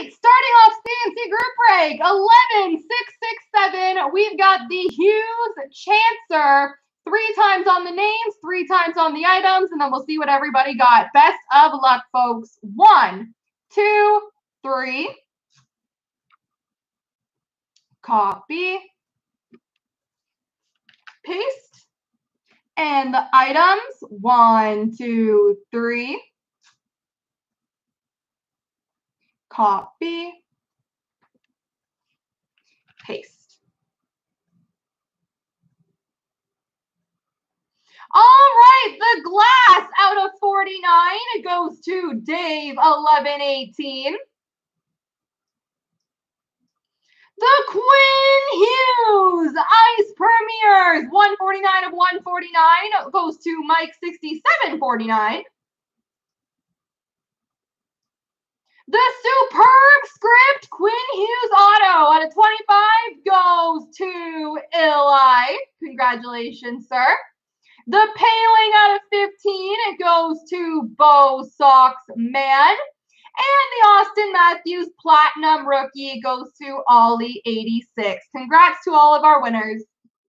Right, starting off CNC group break 11667. We've got the Hughes Chancer. 3 times on the names, 3 times on the items, and then we'll see what everybody got. Best of luck, folks. 1, 2, 3. Copy. Paste. And the items, 1, 2, 3. Copy. Paste. All right, the glass out of 49 goes to Dave 1118. The Quinn Hughes Ice Premiers 149 of 149 goes to Mike 6749. The superb script Quinn Hughes Auto out of 25 goes to Eli. Congratulations, sir. The paling out of 15, it goes to Bo Sox Man. And the Austin Matthews Platinum Rookie goes to Ollie 86. Congrats to all of our winners.